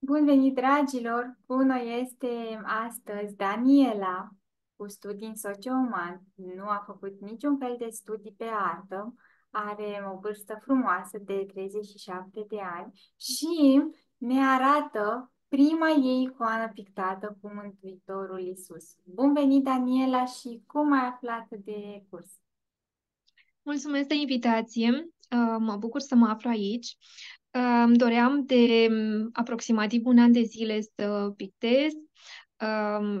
Bun venit, dragilor! Bună este astăzi Daniela, cu studii în socioman. Nu a făcut niciun fel de studii pe artă, are o vârstă frumoasă de 37 de ani și ne arată prima ei icoană pictată cu Mântuitorul Iisus. Bun venit, Daniela, și cum ai aflat de curs? Mulțumesc de invitație! Mă bucur să mă aflu aici. Îmi doream de aproximativ un an de zile să pictez.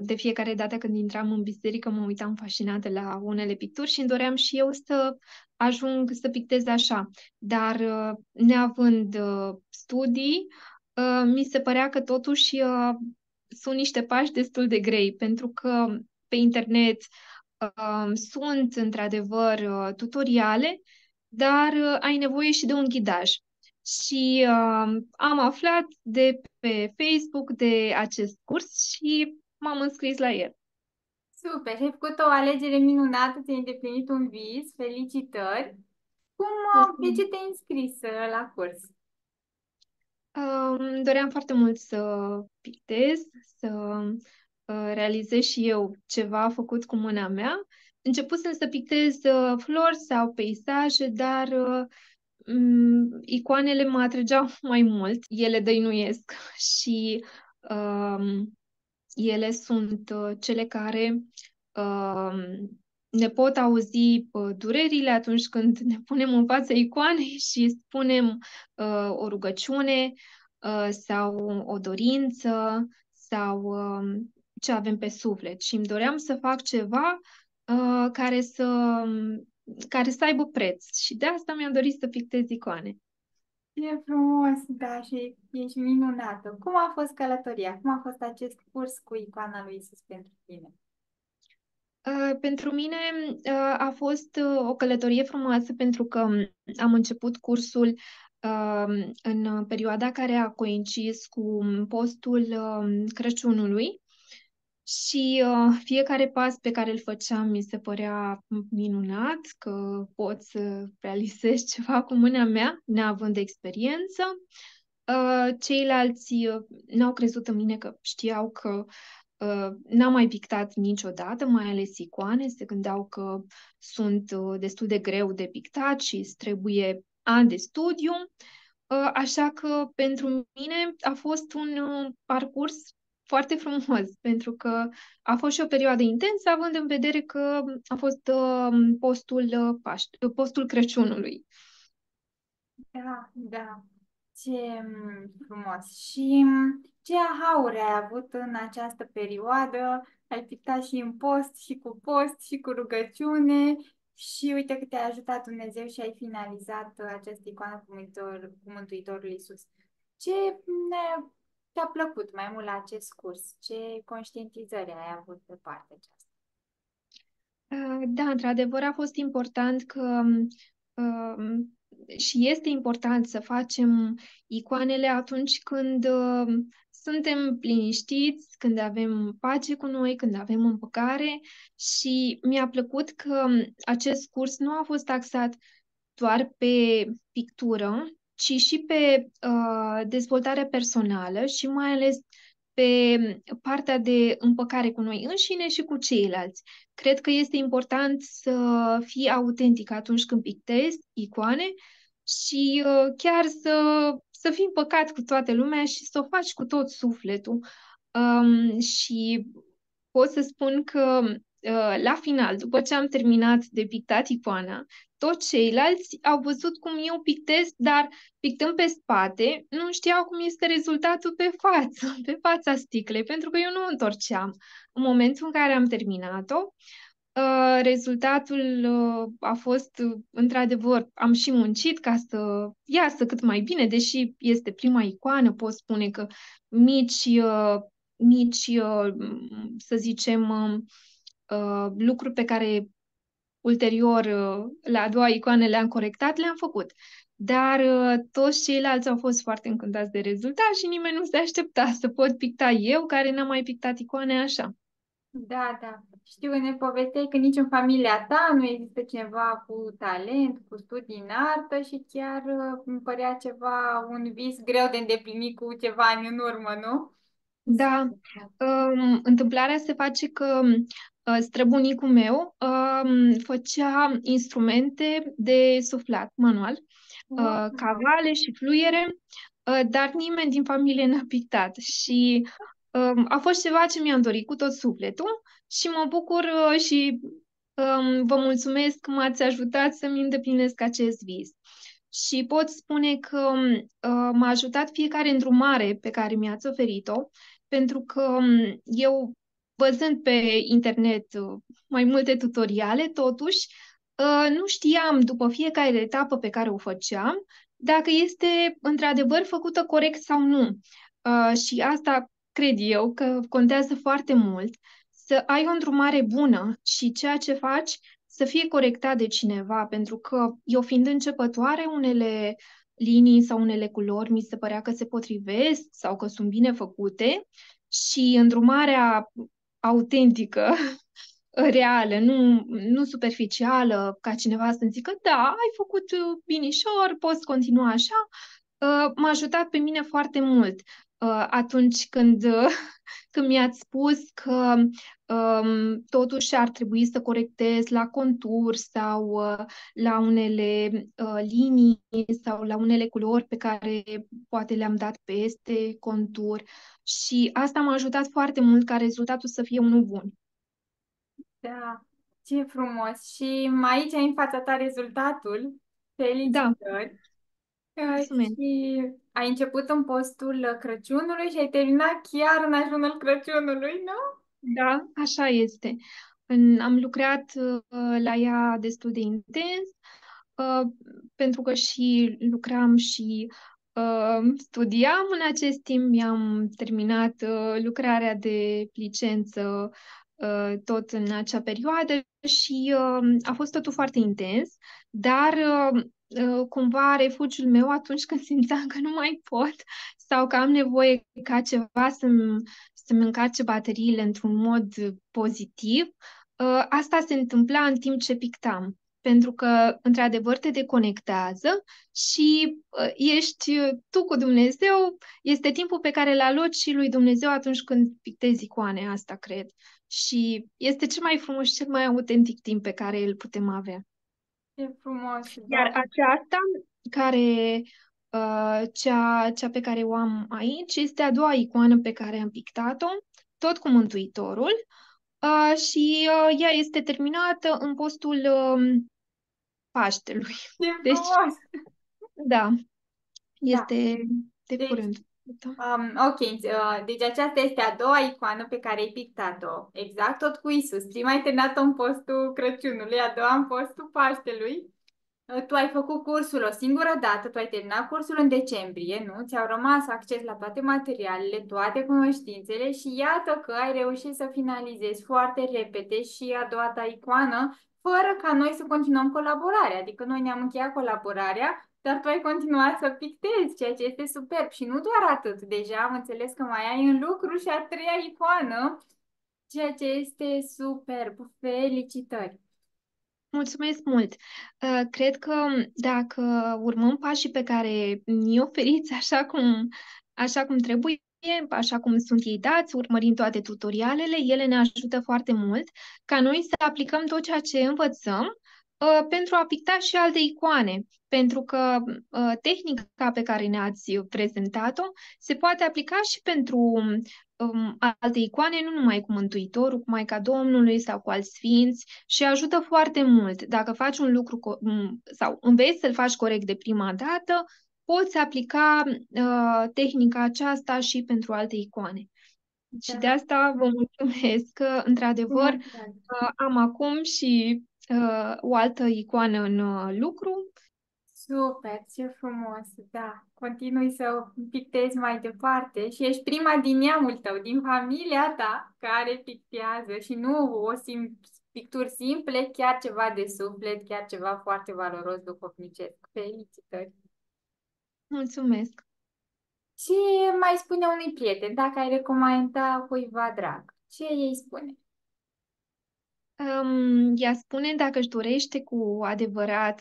De fiecare dată când intram în biserică mă uitam fascinată la unele picturi și îmi doream și eu să ajung să pictez așa. Dar neavând studii, mi se părea că totuși sunt niște pași destul de grei, pentru că pe internet sunt într-adevăr tutoriale, dar ai nevoie și de un ghidaj. Și am aflat de pe Facebook de acest curs și m-am înscris la el. Super! Ai făcut o alegere minunată, ți-ai îndeplinit un vis, felicitări! De ce te-ai înscris la curs? Doream foarte mult să pictez, să realizez și eu ceva făcut cu mâna mea. Începusem să pictez flori sau peisaje, dar icoanele mă atrăgeau mai mult. Ele dăinuiesc și ele sunt cele care ne pot auzi durerile atunci când ne punem în fața icoanei și spunem o rugăciune sau o dorință sau ce avem pe suflet. Și îmi doream să fac ceva care să aibă preț. Și de asta mi-am dorit să pictez icoane. E frumos, da, și ești minunată. Cum a fost călătoria? Cum a fost acest curs cu icoana lui Iisus pentru tine? Pentru mine a fost o călătorie frumoasă, pentru că am început cursul în perioada care a coincis cu postul Crăciunului. Și fiecare pas pe care îl făceam mi se părea minunat, că pot să realizez ceva cu mâna mea, neavând experiență. Ceilalți n-au crezut în mine, că știau că n-am mai pictat niciodată, mai ales icoane, se gândeau că sunt destul de greu de pictat și îți trebuie ani de studiu. Așa că pentru mine a fost un parcurs foarte frumos, pentru că a fost și o perioadă intensă, având în vedere că a fost postul Crăciunului. Da, da. Ce frumos! Și ce ahauri ai avut în această perioadă? Ai pictat și în post, și cu post, și cu rugăciune. Și uite că te-a ajutat Dumnezeu și ai finalizat această icoană cu Mântuitorul Iisus. Ce te-a plăcut mai mult la acest curs? Ce conștientizări ai avut pe partea aceasta? Da, într-adevăr a fost important că și este important să facem icoanele atunci când suntem liniștiți, când avem pace cu noi, când avem împăcare, și mi-a plăcut că acest curs nu a fost axat doar pe pictură, ci și pe dezvoltarea personală și mai ales pe partea de împăcare cu noi înșine și cu ceilalți. Cred că este important să fii autentic atunci când pictezi icoane și chiar să fii împăcat cu toată lumea și să o faci cu tot sufletul. Și pot să spun că la final, după ce am terminat de pictat icoana, toți ceilalți au văzut cum eu pictez, dar pictând pe spate, nu știau cum este rezultatul pe față, pe fața sticlei, pentru că eu nu o întorceam. În momentul în care am terminat-o, rezultatul a fost, într-adevăr, am și muncit ca să iasă cât mai bine, deși este prima icoană, pot spune că mici să zicem, lucruri pe care ulterior la a doua icoană le-am corectat, le-am făcut. Dar toți ceilalți au fost foarte încântați de rezultat și nimeni nu se aștepta să pot picta eu, care n-am mai pictat icoane așa. Da, da. Știu, ne povesteai că nici în familia ta nu există cineva cu talent, cu studii în artă și chiar îmi părea ceva, un vis greu de îndeplinit cu ceva ani în urmă, nu? Da, întâmplarea se face că străbunicul meu făcea instrumente de suflat manual, cavale și fluiere, dar nimeni din familie n-a pictat și a fost ceva ce mi-am dorit cu tot sufletul și mă bucur și vă mulțumesc că m-ați ajutat să-mi îndeplinesc acest vis. Și pot spune că m-a ajutat fiecare îndrumare pe care mi-ați oferit-o, pentru că eu, văzând pe internet mai multe tutoriale, totuși, nu știam după fiecare etapă pe care o făceam dacă este într-adevăr făcută corect sau nu. Și asta cred eu că contează foarte mult, să ai o îndrumare bună și ceea ce faci să fie corectat de cineva, pentru că eu fiind începătoare, unele linii sau unele culori mi se părea că se potrivesc sau că sunt bine făcute și îndrumarea autentică, reală, nu superficială, ca cineva să-mi zică, da, ai făcut binișor, poți continua așa, m-a ajutat pe mine foarte mult atunci când mi-ați spus că totuși ar trebui să corectez la contur sau la unele linii sau la unele culori pe care poate le-am dat peste contur. Și asta m-a ajutat foarte mult ca rezultatul să fie unul bun. Da, ce frumos! Și aici ai în fața ta rezultatul. Felicitări! Da. Și ai început în postul Crăciunului și ai terminat chiar în ajunul Crăciunului, nu? Da, așa este. Am lucrat la ea destul de intens, pentru că și lucram și studiam în acest timp. Mi-am terminat lucrarea de licență tot în acea perioadă și a fost totul foarte intens, dar cumva refugiul meu atunci când simțeam că nu mai pot sau că am nevoie ca ceva să-mi încarce bateriile într-un mod pozitiv, asta se întâmpla în timp ce pictam, pentru că într-adevăr te deconectează și ești tu cu Dumnezeu, este timpul pe care îl aloci și lui Dumnezeu atunci când pictezi icoane, asta cred. Și este cel mai frumos și cel mai autentic timp pe care îl putem avea. E frumos. Iar aceasta, cea pe care o am aici, este a doua icoană pe care am pictat-o, tot cu Mântuitorul, și ea este terminată în postul Paștelui. E frumos. Da, este de curând. Ok, deci aceasta este a doua icoană pe care ai pictat-o. Exact, tot cu Iisus. Prima ai terminat-o în postul Crăciunului, a doua în postul Paștelui. Tu ai făcut cursul o singură dată, tu ai terminat cursul în decembrie, nu? Ți-au rămas acces la toate materialele, toate cunoștințele și iată că ai reușit să finalizezi foarte repede și a doua ta icoană, fără ca noi să continuăm colaborarea. Adică noi ne-am încheiat colaborarea, dar tu ai continuat să pictezi, ceea ce este superb. Și nu doar atât, deja am înțeles că mai ai în lucru și a treia icoană, ceea ce este superb. Felicitări! Mulțumesc mult! Cred că dacă urmăm pașii pe care ni-i oferiți așa cum trebuie, așa cum sunt ei dați, urmărind toate tutorialele, ele ne ajută foarte mult ca noi să aplicăm tot ceea ce învățăm pentru a picta și alte icoane, pentru că tehnica pe care ne-ați prezentat-o se poate aplica și pentru alte icoane, nu numai cu Mântuitorul, cu Maica Domnului sau cu alți sfinți și ajută foarte mult. Dacă faci un lucru sau înveți să-l faci corect de prima dată, poți aplica tehnica aceasta și pentru alte icoane. Da. Și de asta vă mulțumesc că, într-adevăr, am acum și o altă icoană în lucru. Super, ce frumos, da. Continui să pictezi mai departe și ești prima din neamul tău, din familia ta, care pictează și nu picturi simple, chiar ceva de suflet, chiar ceva foarte valoros duhovnicesc. Felicitări! Mulțumesc! Și mai spune unui prieten, dacă ai recomanda cuiva drag, ce ei spune? Ea spune dacă își dorește cu adevărat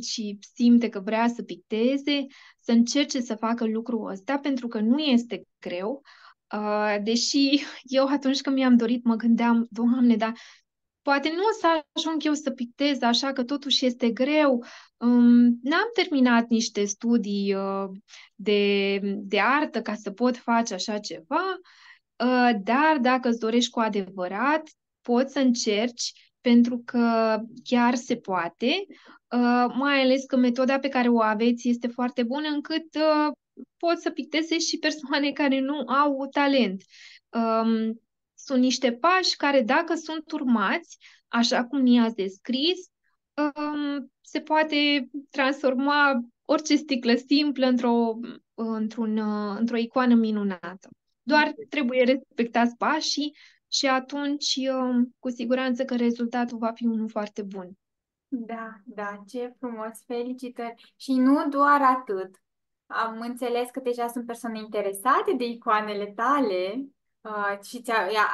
și simte că vrea să picteze, să încerce să facă lucrul ăsta, pentru că nu este greu. Deși eu atunci când mi-am dorit, mă gândeam, Doamne, dar poate nu o să ajung eu să pictez, așa că totuși este greu. N-am terminat niște studii de artă ca să pot face așa ceva, dar dacă îți dorești cu adevărat, poți să încerci, pentru că chiar se poate, mai ales că metoda pe care o aveți este foarte bună, încât pot să picteze și persoane care nu au talent. Sunt niște pași care, dacă sunt urmați, așa cum i-ați descris, se poate transforma orice sticlă simplă într-o icoană minunată. Doar trebuie respectați pașii și atunci, cu siguranță că rezultatul va fi unul foarte bun. Da, ce frumos, felicitări! Și nu doar atât. Am înțeles că deja sunt persoane interesate de icoanele tale și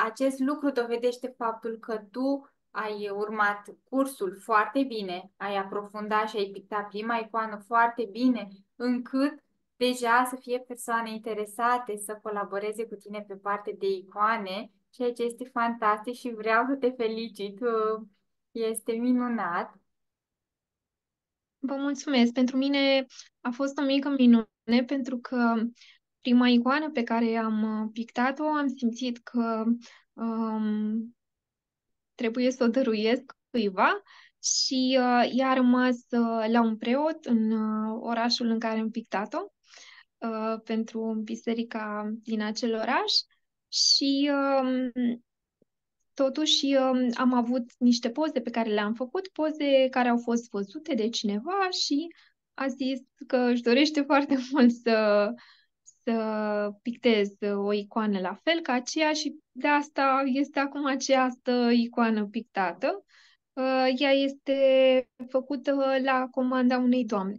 acest lucru dovedește faptul că tu ai urmat cursul foarte bine, ai aprofundat și ai pictat prima icoană foarte bine, încât deja să fie persoane interesate să colaboreze cu tine pe parte de icoane, ceea ce este fantastic și vreau să te felicit, este minunat. Vă mulțumesc! Pentru mine a fost o mică minune, pentru că prima icoană pe care am pictat-o am simțit că trebuie să o dăruiesc cuiva și ea a rămas la un preot în orașul în care am pictat-o, pentru biserica din acel oraș și totuși am avut niște poze pe care le-am făcut, poze care au fost văzute de cineva și a zis că își dorește foarte mult să pictez o icoană la fel ca aceea și de asta este acum această icoană pictată. Ea este făcută la comanda unei doamne.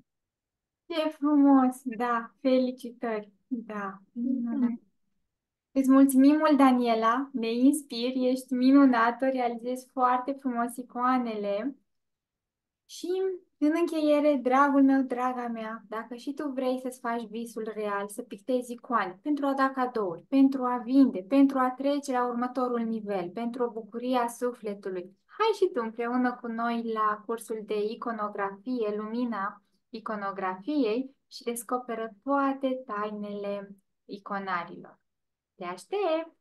Ce frumos, da, felicitări, da, minunat. Îți mulțumim mult, Daniela, ne inspiri, ești minunată, realizezi foarte frumos icoanele. Și în încheiere, dragul meu, draga mea, dacă și tu vrei să-ți faci visul real, să pictezi icoane pentru a da cadouri, pentru a vinde, pentru a trece la următorul nivel, pentru o bucurie a sufletului, hai și tu împreună cu noi la cursul de iconografie, Lumina Iconografiei, și descoperă toate tainele iconarilor. Te aștept!